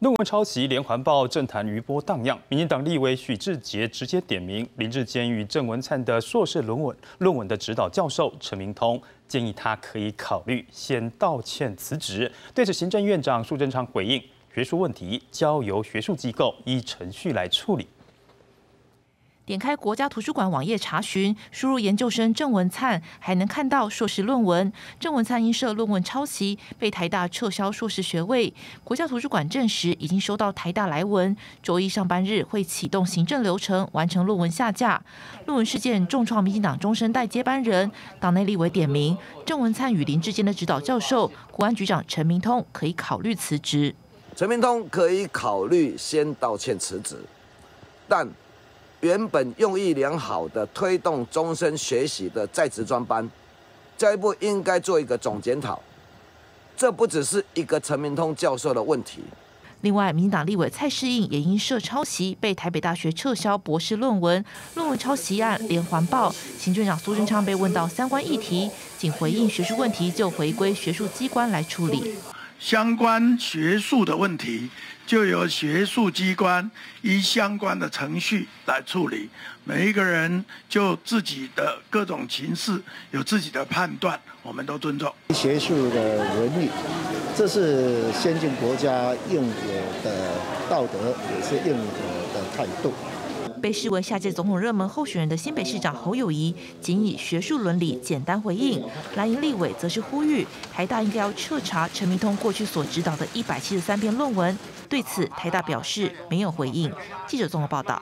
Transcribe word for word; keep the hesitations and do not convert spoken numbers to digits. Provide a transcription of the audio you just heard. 论文抄袭连环报，政坛余波荡漾。民进党立委许智杰直接点名林智坚与郑文灿的硕士论文论文的指导教授陈明通，建议他可以考虑先道歉辞职。对此，行政院长苏贞昌回应：学术问题交由学术机构依程序来处理。 点开国家图书馆网页查询，输入研究生郑文灿，还能看到硕士论文。郑文灿因涉论文抄袭，被台大撤销硕士学位。国家图书馆证实已经收到台大来文，周一上班日会启动行政流程，完成论文下架。论文事件重创民进党中生代接班人，党内立委点名郑文灿与林智坚的指导教授、国安局长陈明通可以考虑辞职。陈明通可以考虑先道歉辞职，但 原本用意良好的推动终身学习的在职专班，教育部应该做一个总检讨。这不只是一个陈明通教授的问题。另外，民进党立委蔡适应也因涉抄袭被台北大学撤销博士论文，论文抄袭案连环报。行政长苏贞昌被问到相关议题，仅回应学术问题就回归学术机关来处理。 相关学术的问题，就由学术机关依相关的程序来处理。每一个人就自己的各种情势有自己的判断，我们都尊重。学术的伦理，这是先进国家应有的道德，也是应有的态度。 被视为下届总统热门候选人的新北市长侯友宜，仅以学术伦理简单回应；蓝营立委则是呼吁台大应该要彻查陈明通过去所指导的一百七十三篇论文。对此，台大表示没有回应。记者综合报道。